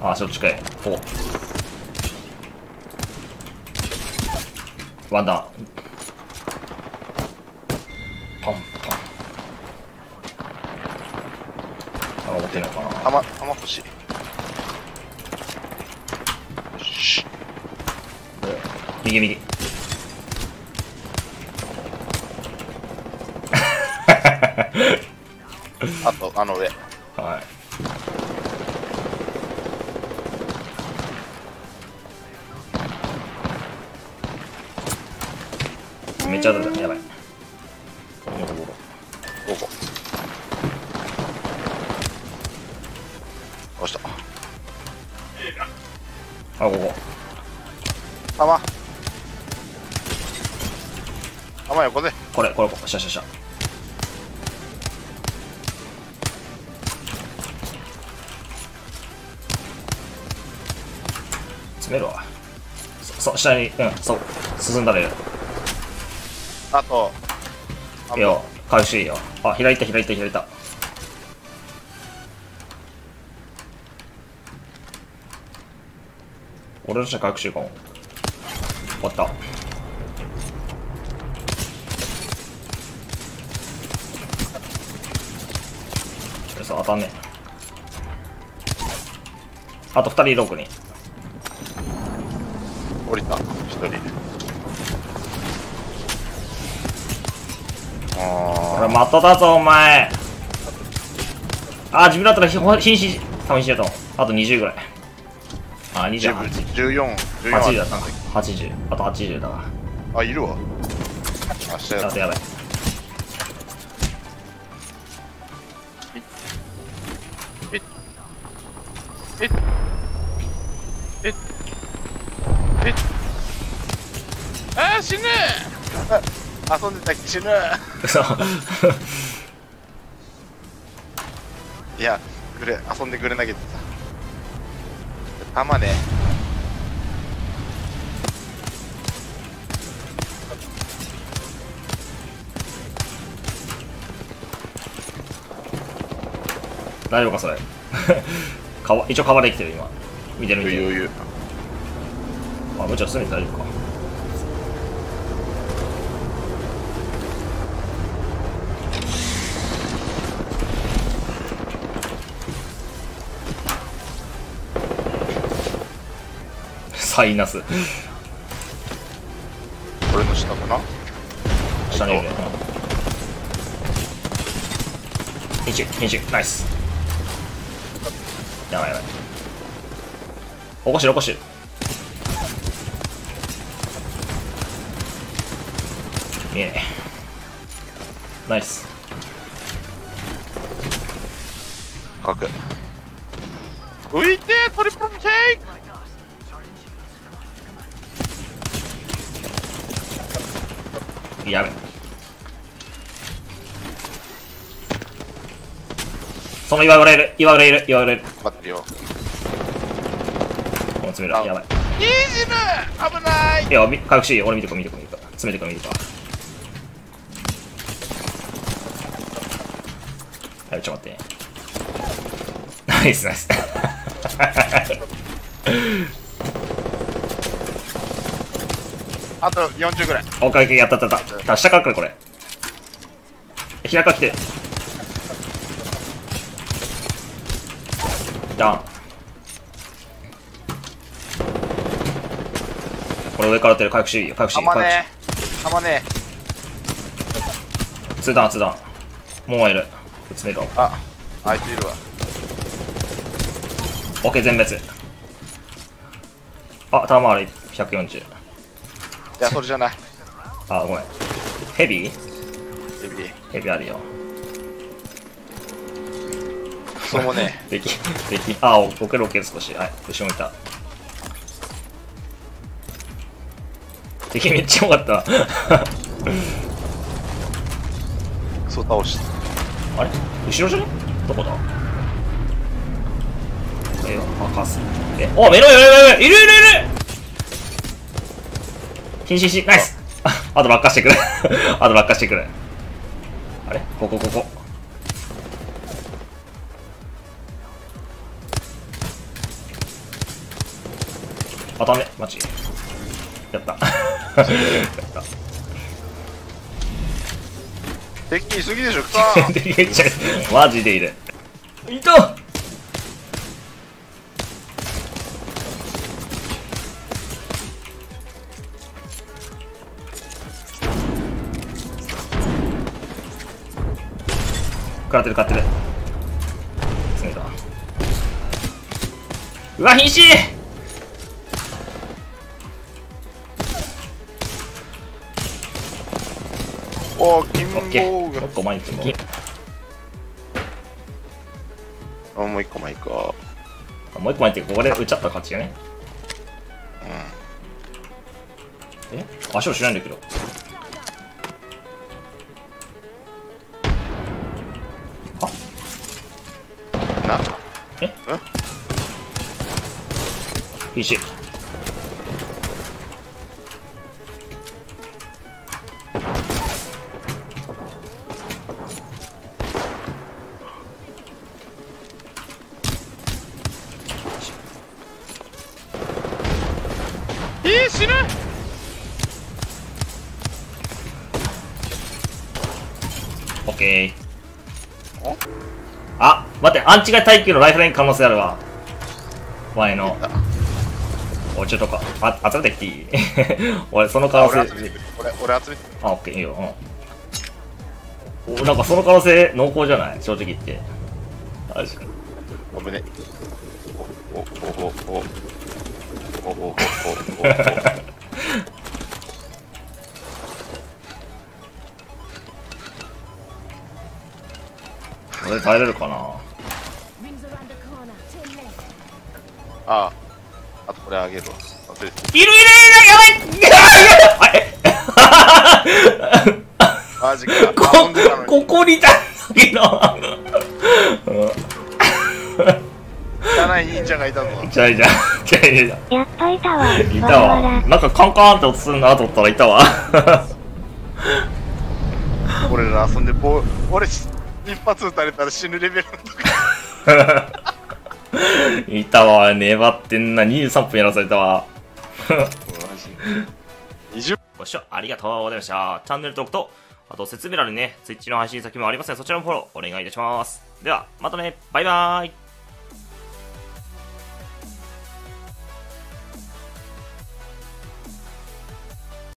ああ、そっちかい。おワンダーパンパン。あ、持ってんのかな。弾欲しい。よし。右右。あと、あの上。はい。めっちゃ当たった。やばい。5個。押した。あ、5個。弾横で。これ、シャ。詰めるわ。下に、そう、進んだらいる。あと、いいよ、回収いいよ。あ、開いた。俺の下回収かも。終わった。当たんねえ。あと2人いる奥に。降りた、1人。俺まただぞお前。あ、自分だったら多分死ぬと。あと20ぐらい。あ、20、14、80だった。80、あと80だわ。あ、いるわ。あ、下やった。やばい。あー死ぬー。遊んでたっけ死ぬー。いや、遊んでくれなきゃってさ。弾ね。大丈夫かそれ。一応カバーできてる今。見てる。余裕。あ、無茶するんで大丈夫か。サイナス。俺の下かな。下にいるね。編集ナイス。やばい。起こし。いいね。ナイス。かく。浮いてトリプルチェイク。やべ。その岩裏いる。待ってよ。もう詰める。やばい。危ない。いや、隠しいよ。俺見てこ。詰めてこ。やべ、ちょっと待って。ナイス。あと40ぐらい。おかげでやった。下から来るこれ。平川来て。ダウン。これ上から打てる。回復し。あまね。2段。もういる。詰めろ。あ、あいついるわ。オッケー、全滅。あ、弾ある。140。いや、それじゃない。あ、ごめん。ヘビあるよ。それもね。でき。あ、オケ少し。はい、後ろ向いた。敵めっちゃ良かった。そう、倒した。あれ後ろじゃね？どこだ？あ、かす。え、お、メロンいるナイス。あと落下してくる。あれここ。当たんね、マジ。やった。敵いすぎでしょ、くさー。敵めっちゃいる。マジでいる。いた！食らってる、食らってる。詰めた。うわ、瀕死！おー、金棒が。もう一個前に行くの。もう一個前行くわ。もう一個前って、ここで打っちゃった感じよね。うん。え？足をしないんだけど。え？瀕死。死ぬ。オッケー。あ、待って、アンチが耐久のライフライン可能性あるわ。前の。お、ちょっとか、あ、集めてきていい？俺、その可能性。俺集めて。あ、オッケー、いいよ。うん。なんか、その可能性濃厚じゃない？正直言って。あれしか。危ね。これ耐えれるかな。ああ、あとこれあげるわ。忘れて。いるいるいる、やばい。マジか。ここにいたんだけど。汚い兄ちゃんがいたぞ。いた。やっぱいたわ。いたわ。なんかカンカンって音するなと思ったらいたわ。俺ら遊んで俺一発撃たれたら死ぬレベルの時。いたわ、粘ってんな。23分やらされたわ。ご視聴ありがとうございました。チャンネル登録と、あと説明欄にね、Twitch の配信先もありますので、そちらもフォローお願いいたします。ではまたね、バイバーイ。